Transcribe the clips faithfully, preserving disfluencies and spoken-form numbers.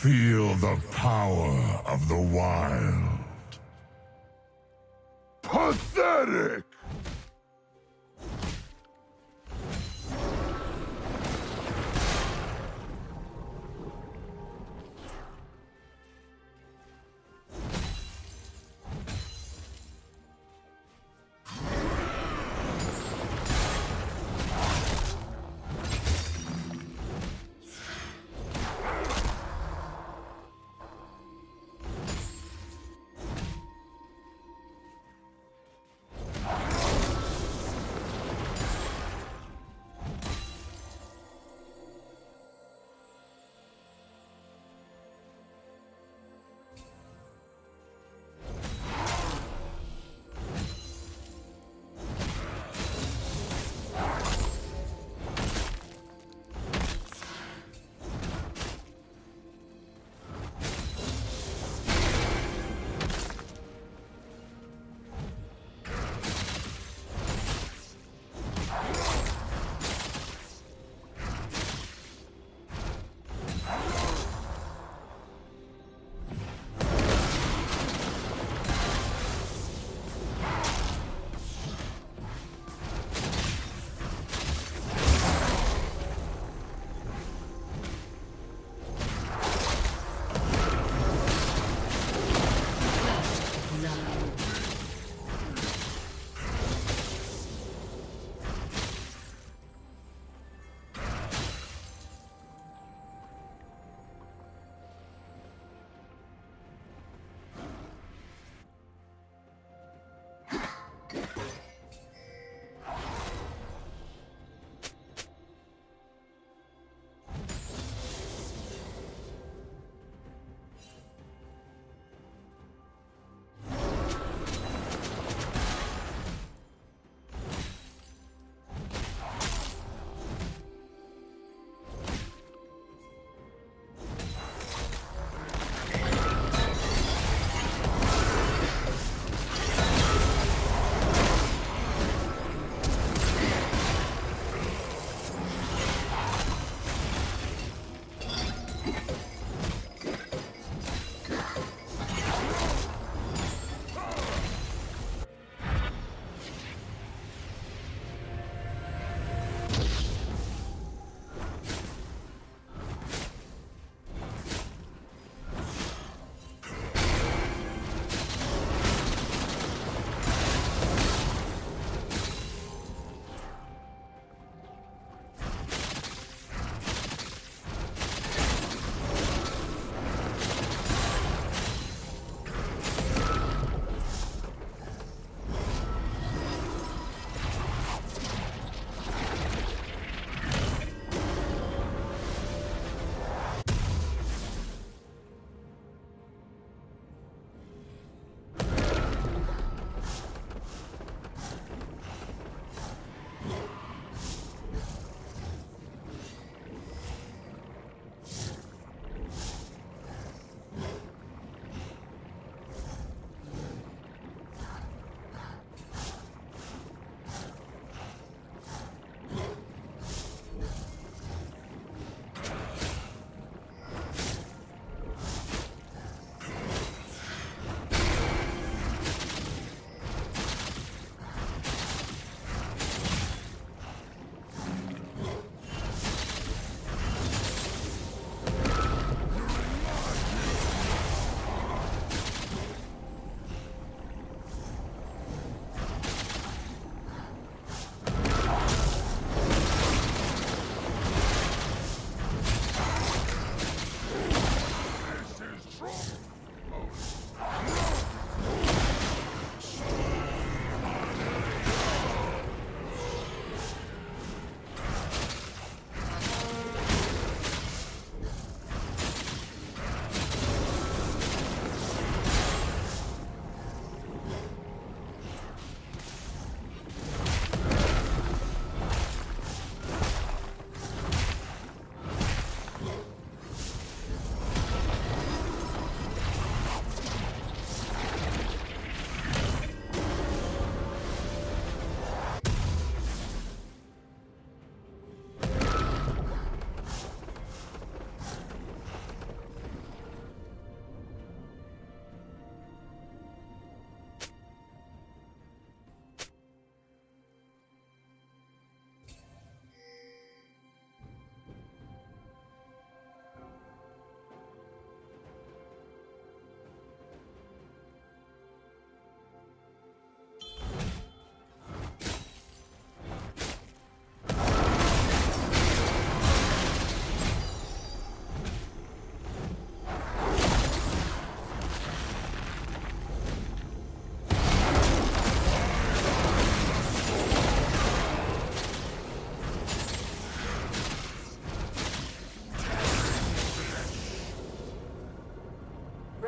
Feel the power of the wild. Pathetic! All right.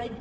Red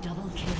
Double kill.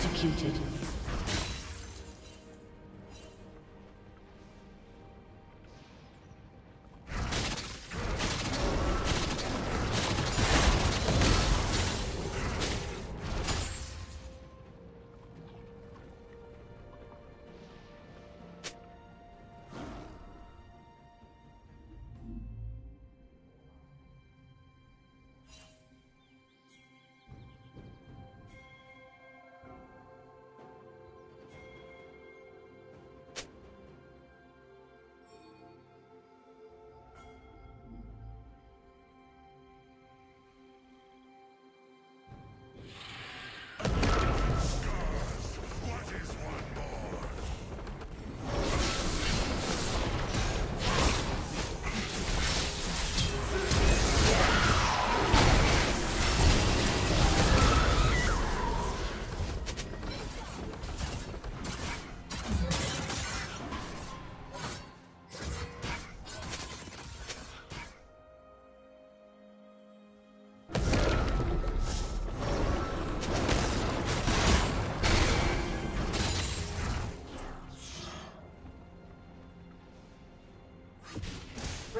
Executed.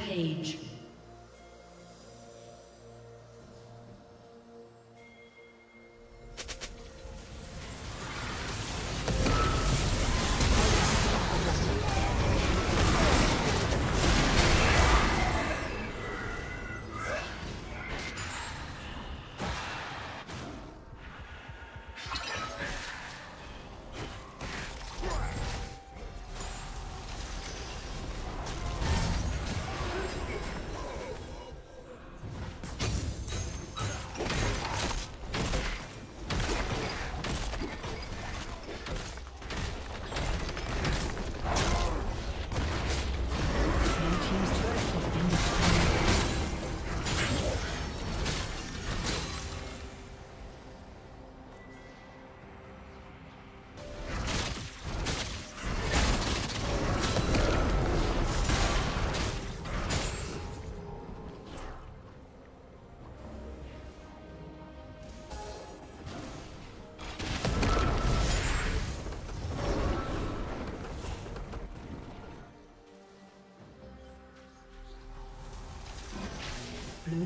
Page. Blue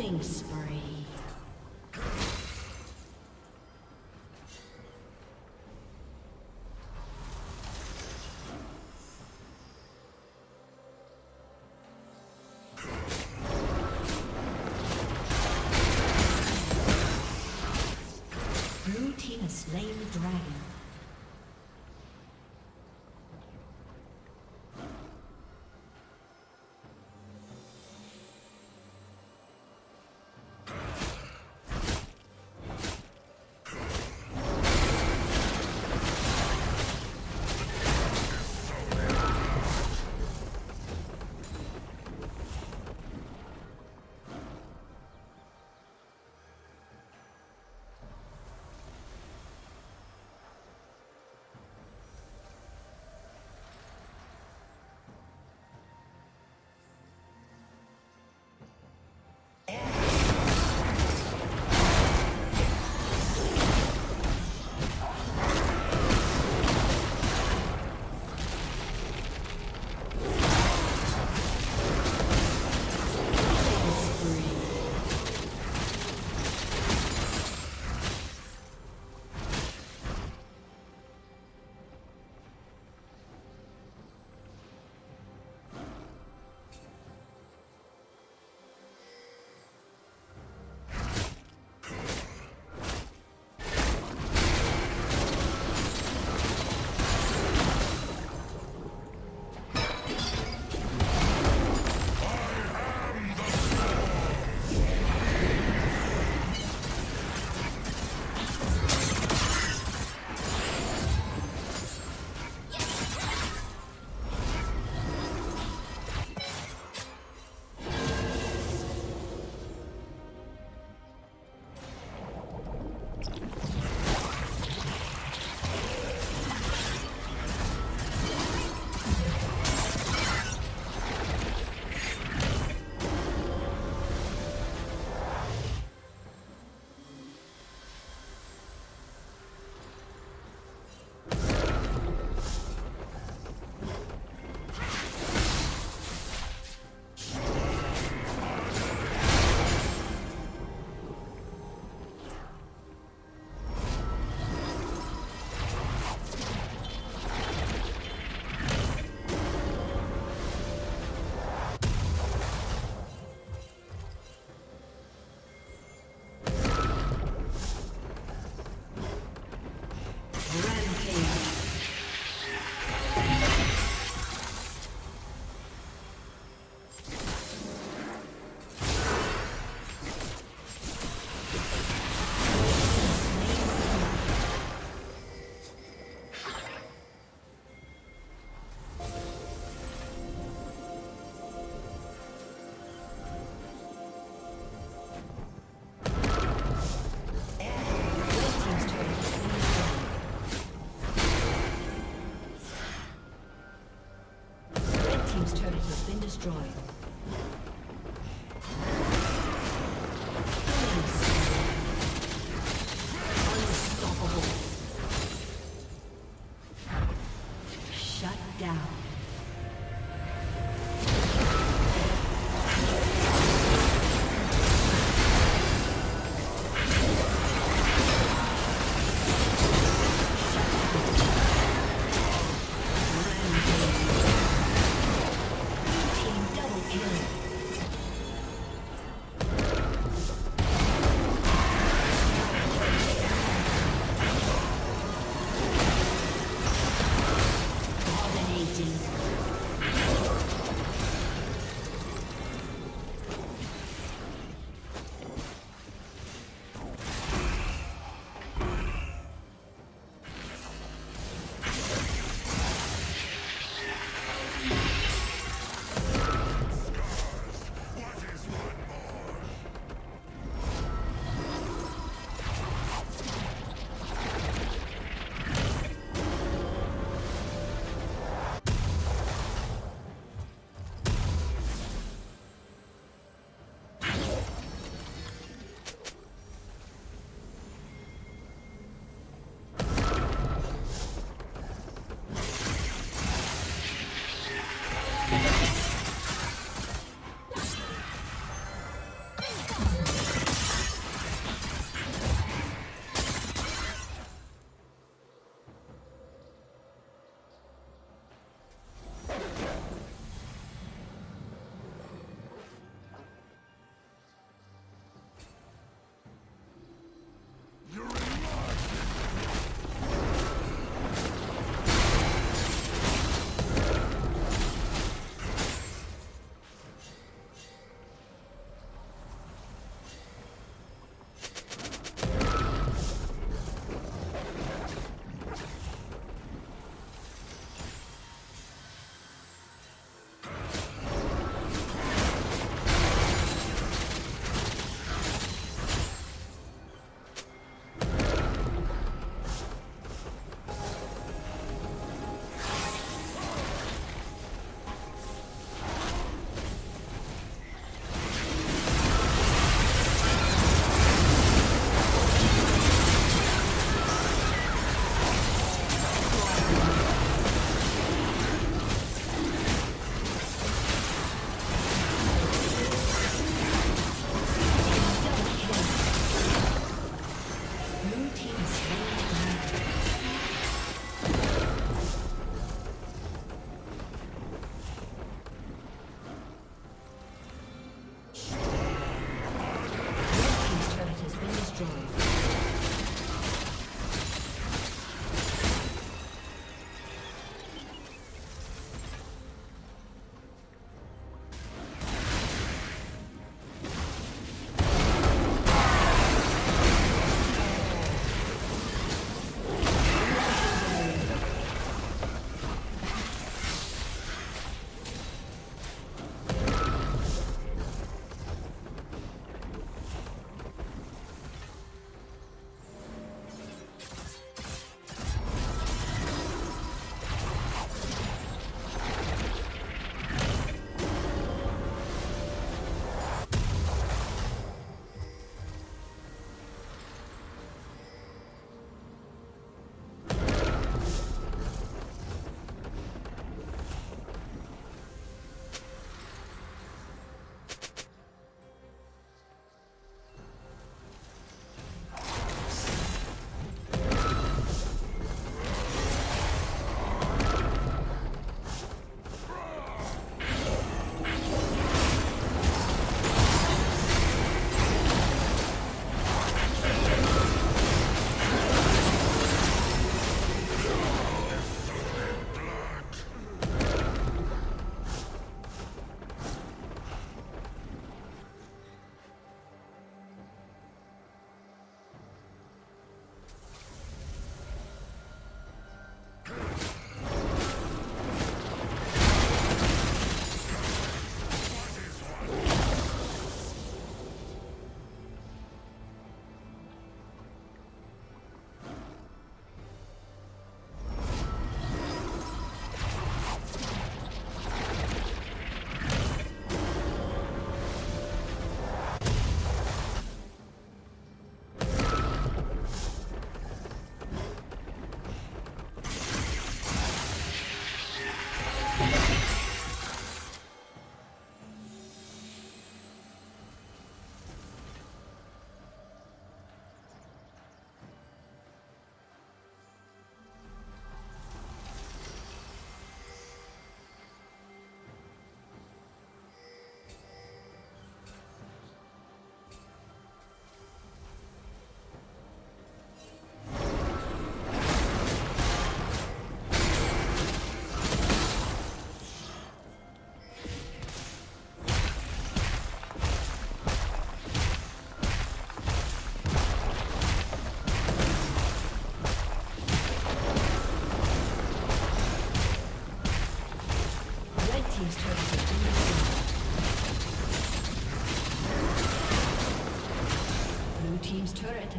Killing spree. Blue team has slain the dragon.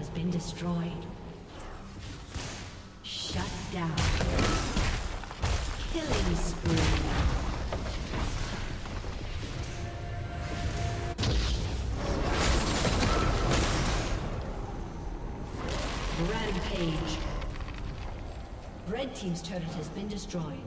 has been destroyed. Shut down. Killing spree. Rampage. Red team's turret has been destroyed.